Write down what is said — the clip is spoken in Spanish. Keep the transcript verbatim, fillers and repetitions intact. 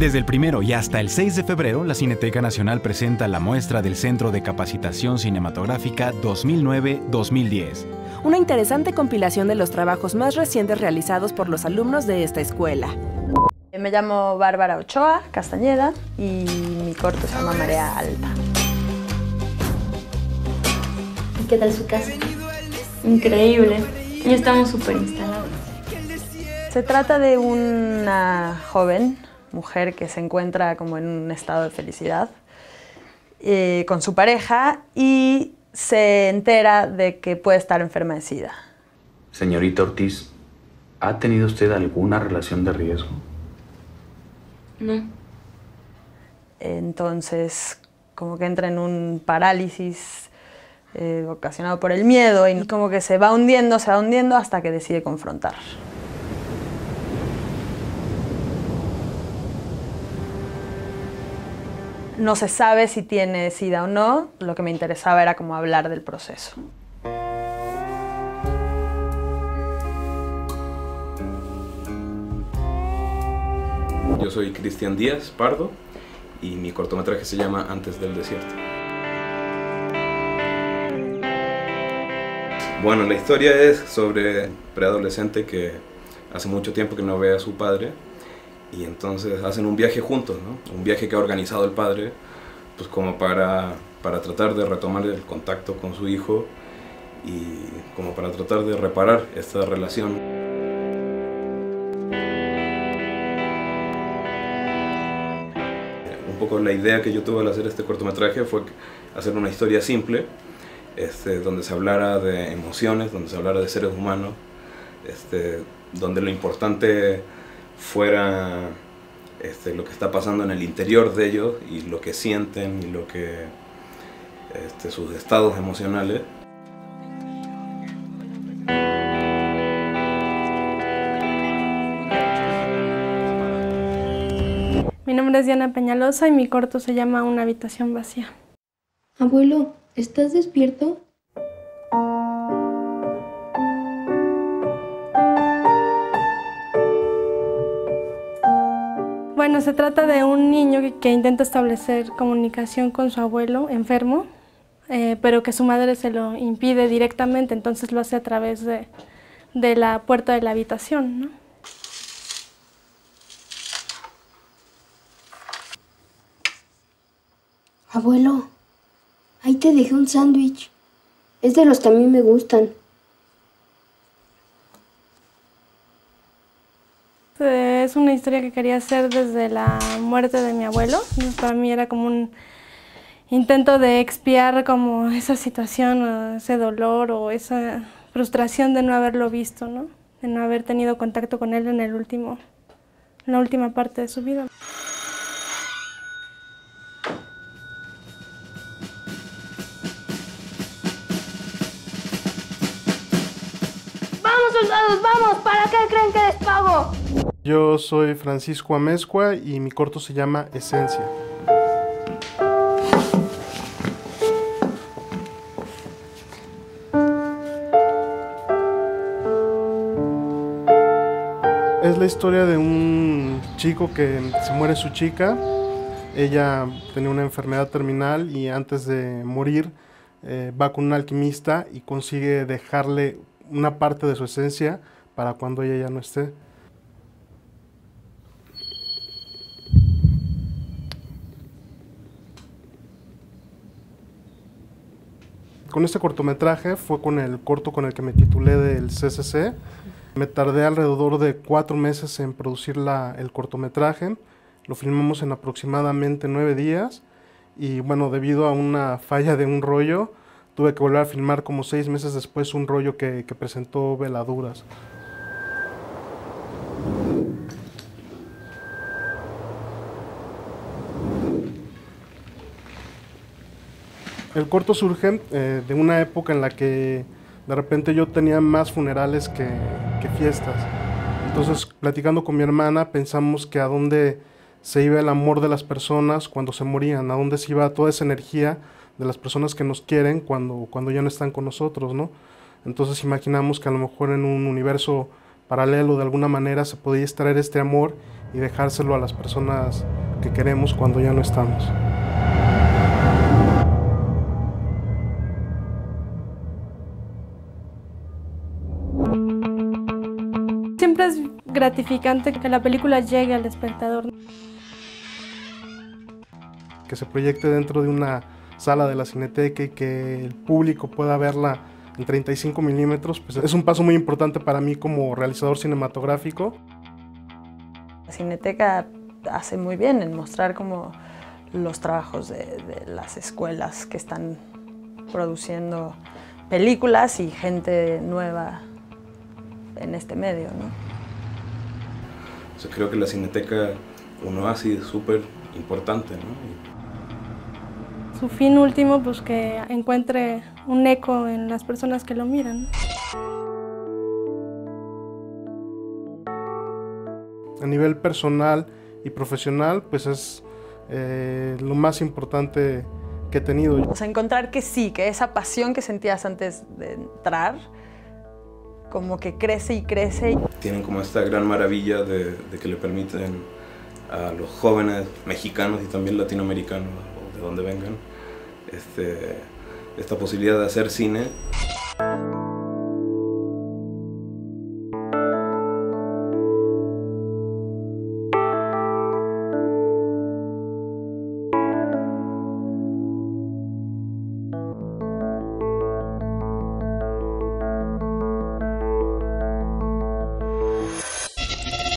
Desde el primero y hasta el seis de febrero, la Cineteca Nacional presenta la muestra del Centro de Capacitación Cinematográfica dos mil nueve dos mil diez. Una interesante compilación de los trabajos más recientes realizados por los alumnos de esta escuela. Me llamo Bárbara Ochoa Castañeda y mi corto se llama Marea Alta. ¿Qué tal su casa? Increíble. Y estamos súper instalados. Se trata de una joven mujer que se encuentra como en un estado de felicidad eh, con su pareja y se entera de que puede estar enferma de SIDA. Señorita Ortiz, ¿ha tenido usted alguna relación de riesgo? No. Entonces, como que entra en un parálisis eh, ocasionado por el miedo y como que se va hundiendo, se va hundiendo hasta que decide confrontar. No se sabe si tiene SIDA o no, lo que me interesaba era como hablar del proceso. Yo soy Cristian Díaz Pardo y mi cortometraje se llama Antes del desierto. Bueno, la historia es sobre un preadolescente que hace mucho tiempo que no ve a su padre y entonces hacen un viaje juntos, ¿no? Un viaje que ha organizado el padre, pues como para, para tratar de retomar el contacto con su hijo y como para tratar de reparar esta relación. Un poco la idea que yo tuve al hacer este cortometraje fue hacer una historia simple, este, donde se hablara de emociones, donde se hablara de seres humanos, este, donde lo importante fuera este, lo que está pasando en el interior de ellos y lo que sienten y lo que, este, sus estados emocionales. Mi nombre es Diana Peñalosa y mi corto se llama Una Habitación Vacía. Abuelo, ¿estás despierto? Bueno, se trata de un niño que, que intenta establecer comunicación con su abuelo enfermo, eh, pero que su madre se lo impide directamente, entonces lo hace a través de, de la puerta de la habitación, ¿no? Abuelo, ahí te dejé un sándwich. Es de los que a mí me gustan. Es una historia que quería hacer desde la muerte de mi abuelo. Para mí era como un intento de expiar como esa situación, o ese dolor o esa frustración de no haberlo visto, ¿no? De no haber tenido contacto con él en el último, en la última parte de su vida. ¡Vamos! ¿Para qué creen que les pago? Yo soy Francisco Amezcua y mi corto se llama Esencia. Es la historia de un chico que se muere su chica. Ella tenía una enfermedad terminal y antes de morir eh, va con un alquimista y consigue dejarle una parte de su esencia para cuando ella ya no esté. Con este cortometraje fue con el corto con el que me titulé del C C C. Me tardé alrededor de cuatro meses en producir la, el cortometraje. Lo filmamos en aproximadamente nueve días y bueno, debido a una falla de un rollo, tuve que volver a filmar como seis meses después un rollo que, que presentó veladuras. El corto surge eh, de una época en la que de repente yo tenía más funerales que, que fiestas. Entonces, platicando con mi hermana, pensamos que a dónde se iba el amor de las personas cuando se morían, a dónde se iba toda esa energía de las personas que nos quieren cuando, cuando ya no están con nosotros, ¿no? Entonces imaginamos que a lo mejor en un universo paralelo de alguna manera se podía extraer este amor y dejárselo a las personas que queremos cuando ya no estamos. Siempre es gratificante que la película llegue al espectador. Que se proyecte dentro de una sala de la Cineteca y que el público pueda verla en treinta y cinco milímetros, pues es un paso muy importante para mí como realizador cinematográfico. La Cineteca hace muy bien en mostrar como los trabajos de, de las escuelas que están produciendo películas y gente nueva en este medio, ¿no? Yo creo que la Cineteca uno hace súper importante, ¿no? Su fin último, pues que encuentre un eco en las personas que lo miran. A nivel personal y profesional, pues es eh, lo más importante que he tenido. O sea, encontrar que sí, que esa pasión que sentías antes de entrar, como que crece y crece. Tienen como esta gran maravilla de, de que le permiten a los jóvenes mexicanos y también latinoamericanos, o de donde vengan, Este, esta posibilidad de hacer cine.